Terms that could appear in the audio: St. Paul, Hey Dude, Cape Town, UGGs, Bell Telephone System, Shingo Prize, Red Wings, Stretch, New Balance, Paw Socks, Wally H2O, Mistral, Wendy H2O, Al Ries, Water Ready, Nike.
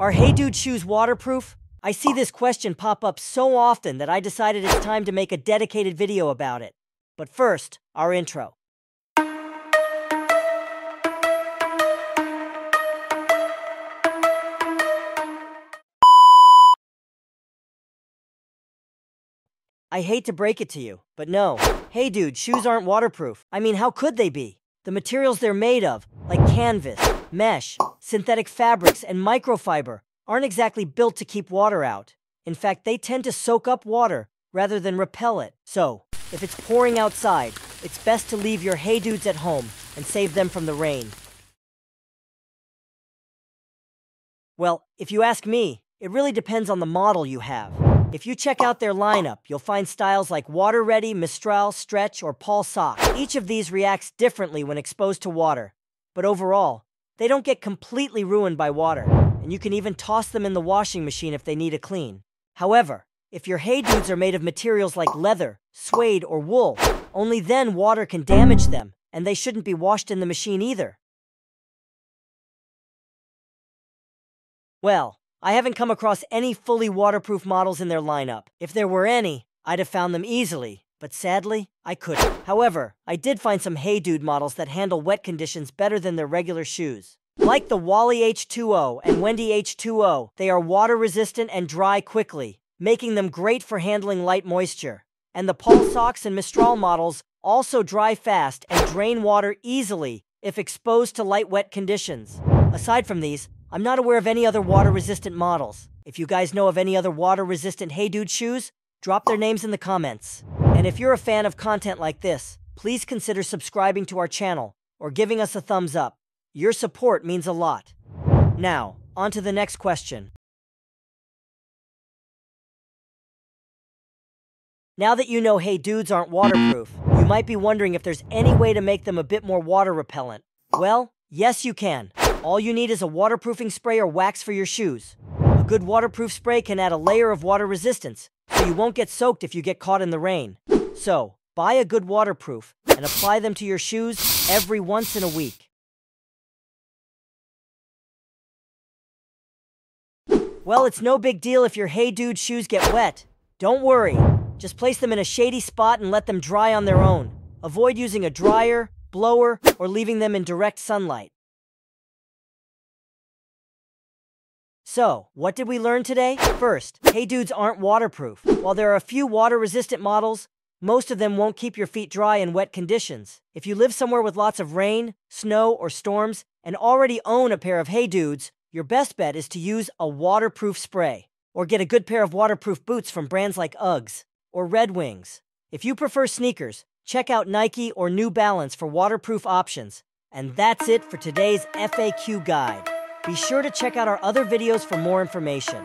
Are Hey Dude shoes waterproof? I see this question pop up so often that I decided it's time to make a dedicated video about it. But first, our intro. I hate to break it to you, but no. Hey Dude, shoes aren't waterproof. I mean, how could they be? The materials they're made of, like canvas, mesh, synthetic fabrics, and microfiber, aren't exactly built to keep water out. In fact, they tend to soak up water rather than repel it. So, if it's pouring outside, it's best to leave your Hey Dudes at home and save them from the rain. Well, if you ask me, it really depends on the model you have. If you check out their lineup, you'll find styles like Water Ready, Mistral, Stretch, or Paw Socks. Each of these reacts differently when exposed to water, but overall, they don't get completely ruined by water, and you can even toss them in the washing machine if they need a clean. However, if your Hey Dudes are made of materials like leather, suede, or wool, only then water can damage them, and they shouldn't be washed in the machine either. Well, I haven't come across any fully waterproof models in their lineup. If there were any, I'd have found them easily, but sadly, I couldn't. However, I did find some Hey Dude models that handle wet conditions better than their regular shoes. Like the Wally H2O and Wendy H2O, they are water resistant and dry quickly, making them great for handling light moisture. And the Paw Socks and Mistral models also dry fast and drain water easily if exposed to light wet conditions. Aside from these, I'm not aware of any other water-resistant models. If you guys know of any other water-resistant Hey Dude shoes, drop their names in the comments. And if you're a fan of content like this, please consider subscribing to our channel or giving us a thumbs up. Your support means a lot. Now, on to the next question. Now that you know Hey Dudes aren't waterproof, you might be wondering if there's any way to make them a bit more water-repellent. Well, yes you can. All you need is a waterproofing spray or wax for your shoes. A good waterproof spray can add a layer of water resistance, so you won't get soaked if you get caught in the rain. So, buy a good waterproof and apply them to your shoes every once in a week. Well, it's no big deal if your Hey Dude shoes get wet. Don't worry. Just place them in a shady spot and let them dry on their own. Avoid using a dryer, blower, or leaving them in direct sunlight. So, what did we learn today? First, Hey Dudes aren't waterproof. While there are a few water-resistant models, most of them won't keep your feet dry in wet conditions. If you live somewhere with lots of rain, snow, or storms, and already own a pair of Hey Dudes, your best bet is to use a waterproof spray. Or get a good pair of waterproof boots from brands like UGGs or Red Wings. If you prefer sneakers, check out Nike or New Balance for waterproof options. And that's it for today's FAQ guide. Be sure to check out our other videos for more information.